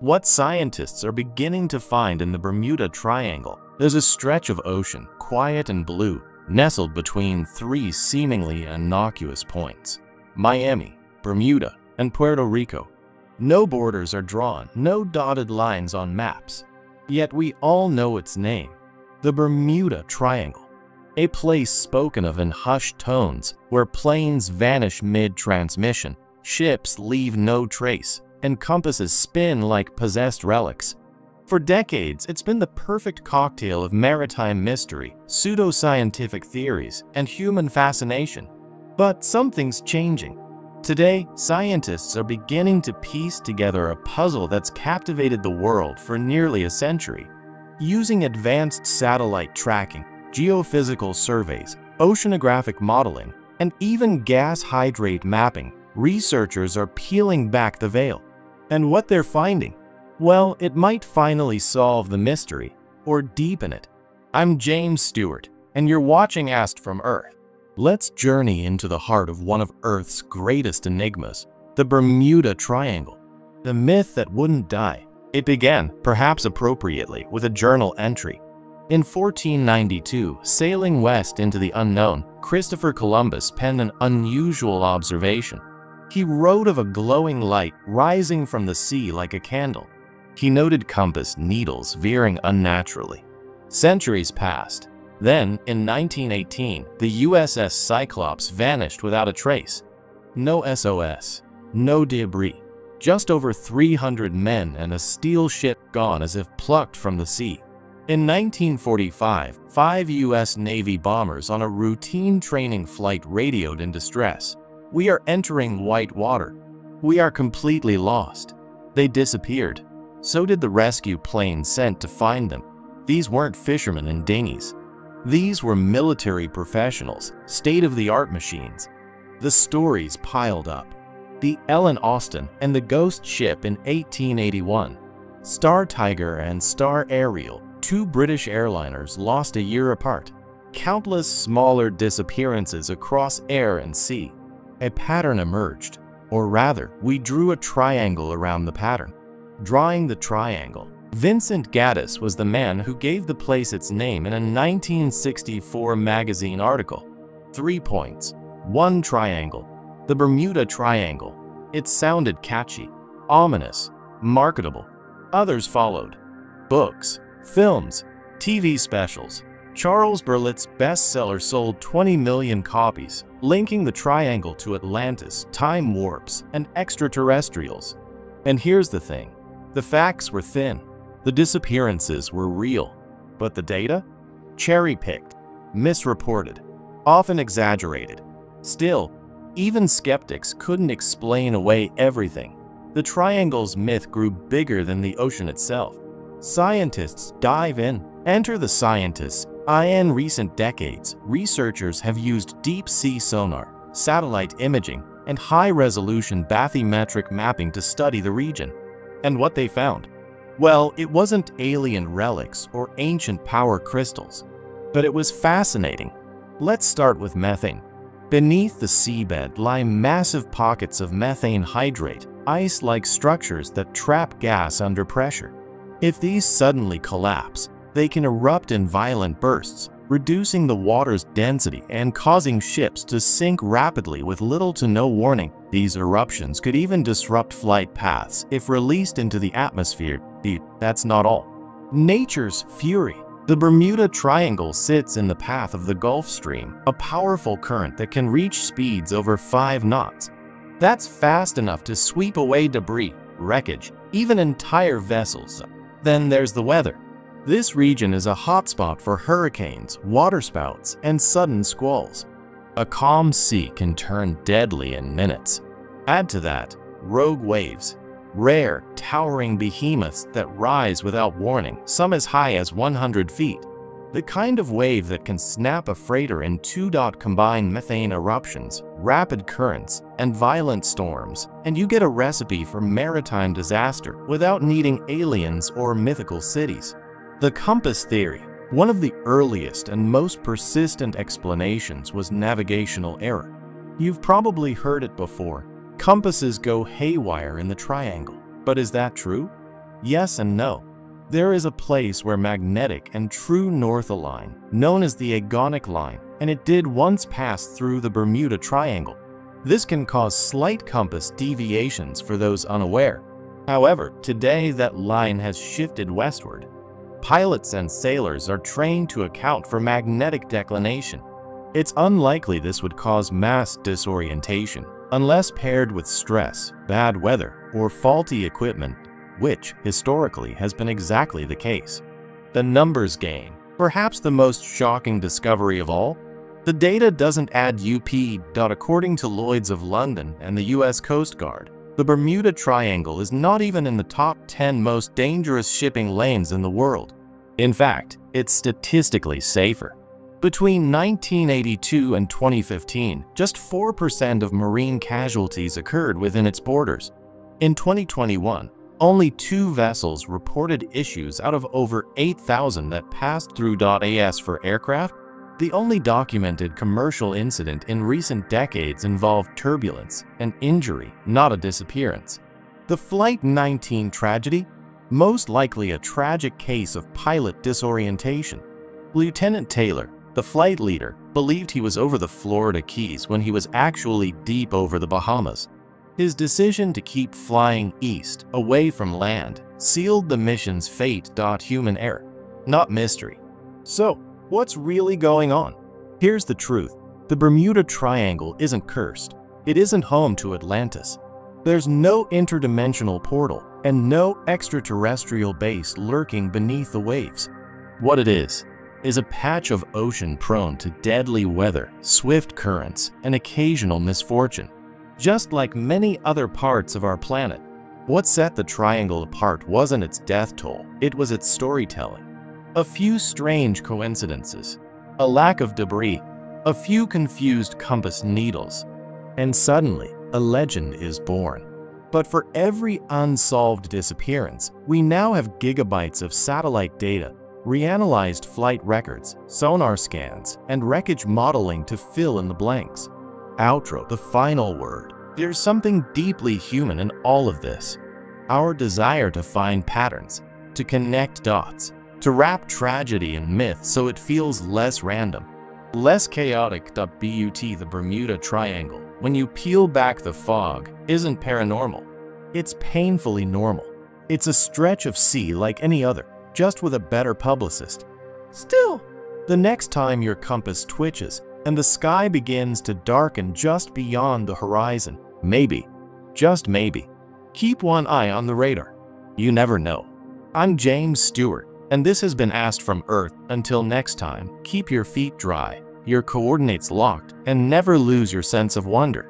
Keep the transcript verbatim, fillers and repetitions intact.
What scientists are beginning to find in the Bermuda Triangle is a stretch of ocean, quiet and blue, nestled between three seemingly innocuous points: Miami, Bermuda, and Puerto Rico. No borders are drawn, no dotted lines on maps. Yet we all know its name, the Bermuda Triangle, a place spoken of in hushed tones where planes vanish mid-transmission, ships leave no trace, and compasses spin like possessed relics. For decades, it's been the perfect cocktail of maritime mystery, pseudoscientific theories, and human fascination. But something's changing. Today, scientists are beginning to piece together a puzzle that's captivated the world for nearly a century. Using advanced satellite tracking, geophysical surveys, oceanographic modeling, and even gas hydrate mapping, researchers are peeling back the veil. And what they're finding? Well, it might finally solve the mystery, or deepen it. I'm James Stewart, and you're watching Ast from Earth. Let's journey into the heart of one of Earth's greatest enigmas, the Bermuda Triangle, the myth that wouldn't die. It began, perhaps appropriately, with a journal entry. In fourteen ninety-two, sailing west into the unknown, Christopher Columbus penned an unusual observation. He wrote of a glowing light rising from the sea like a candle. He noted compass needles veering unnaturally. Centuries passed. Then, in nineteen eighteen, the U S S Cyclops vanished without a trace. No S O S, no debris, just over three hundred men and a steel ship gone as if plucked from the sea. In nineteen forty-five, five U S Navy bombers on a routine training flight radioed in distress. "We are entering white water. We are completely lost." They disappeared. So did the rescue plane sent to find them. These weren't fishermen in dinghies. These were military professionals, state-of-the-art machines. The stories piled up. The Ellen Austin and the ghost ship in eighteen eighty-one. Star Tiger and Star Ariel, two British airliners lost a year apart. Countless smaller disappearances across air and sea. A pattern emerged. Or rather, we drew a triangle around the pattern. Drawing the triangle, Vincent Gaddis was the man who gave the place its name in a nineteen sixty-four magazine article. Three points, one triangle, the Bermuda Triangle. It sounded catchy, ominous, marketable. Others followed. Books, films, T V specials. Charles Berlit's bestseller sold twenty million copies, linking the triangle to Atlantis, time warps, and extraterrestrials. And here's the thing. The facts were thin. The disappearances were real. But the data? Cherry-picked, misreported, often exaggerated. Still, even skeptics couldn't explain away everything. The triangle's myth grew bigger than the ocean itself. Scientists dive in. Enter the scientists. In recent decades, researchers have used deep-sea sonar, satellite imaging, and high-resolution bathymetric mapping to study the region. And what they found? Well, it wasn't alien relics or ancient power crystals, but it was fascinating. Let's start with methane. Beneath the seabed lie massive pockets of methane hydrate, ice-like structures that trap gas under pressure. If these suddenly collapse, they can erupt in violent bursts, reducing the water's density and causing ships to sink rapidly with little to no warning. These eruptions could even disrupt flight paths if released into the atmosphere. That's not all. Nature's fury. The Bermuda Triangle sits in the path of the Gulf Stream, a powerful current that can reach speeds over five knots. That's fast enough to sweep away debris, wreckage, even entire vessels. Then there's the weather. This region is a hotspot for hurricanes, waterspouts, and sudden squalls. A calm sea can turn deadly in minutes. Add to that, rogue waves, rare, towering behemoths that rise without warning, some as high as one hundred feet. The kind of wave that can snap a freighter in two. Combine methane eruptions, rapid currents, and violent storms, and you get a recipe for maritime disaster without needing aliens or mythical cities. The compass theory. One of the earliest and most persistent explanations was navigational error. You've probably heard it before. Compasses go haywire in the triangle. But is that true? Yes and no. There is a place where magnetic and true north align, known as the agonic line, and it did once pass through the Bermuda Triangle. This can cause slight compass deviations for those unaware. However, today that line has shifted westward. Pilots and sailors are trained to account for magnetic declination. It's unlikely this would cause mass disorientation, unless paired with stress, bad weather, or faulty equipment, which, historically, has been exactly the case. The numbers game, perhaps the most shocking discovery of all. The data doesn't add up. According to Lloyd's of London and the U S Coast Guard, the Bermuda Triangle is not even in the top ten most dangerous shipping lanes in the world. In fact, it's statistically safer. Between nineteen eighty-two and twenty fifteen, just four percent of marine casualties occurred within its borders. In twenty twenty-one, only two vessels reported issues out of over eight thousand that passed through. As for aircraft, the only documented commercial incident in recent decades involved turbulence, an injury, not a disappearance. The Flight nineteen tragedy? Most likely a tragic case of pilot disorientation. Lieutenant Taylor, the flight leader, believed he was over the Florida Keys when he was actually deep over the Bahamas. His decision to keep flying east, away from land, sealed the mission's fate. Human error, not mystery. So, what's really going on? Here's the truth. The Bermuda Triangle isn't cursed. It isn't home to Atlantis. There's no interdimensional portal and no extraterrestrial base lurking beneath the waves. What it is, is a patch of ocean prone to deadly weather, swift currents, and occasional misfortune. Just like many other parts of our planet. What set the triangle apart wasn't its death toll, it was its storytelling. A few strange coincidences, a lack of debris, a few confused compass needles, and suddenly, a legend is born. But for every unsolved disappearance, we now have gigabytes of satellite data, reanalyzed flight records, sonar scans, and wreckage modeling to fill in the blanks. Outro, the final word. There's something deeply human in all of this. Our desire to find patterns, to connect dots, to wrap tragedy in myth so it feels less random, less chaotic. But the Bermuda Triangle, when you peel back the fog, isn't paranormal. It's painfully normal. It's a stretch of sea like any other, just with a better publicist. Still, the next time your compass twitches, and the sky begins to darken just beyond the horizon, maybe, just maybe, keep one eye on the radar. You never know. I'm James Stewart, and this has been Ast from Earth. Until next time, keep your feet dry, your coordinates locked, and never lose your sense of wonder.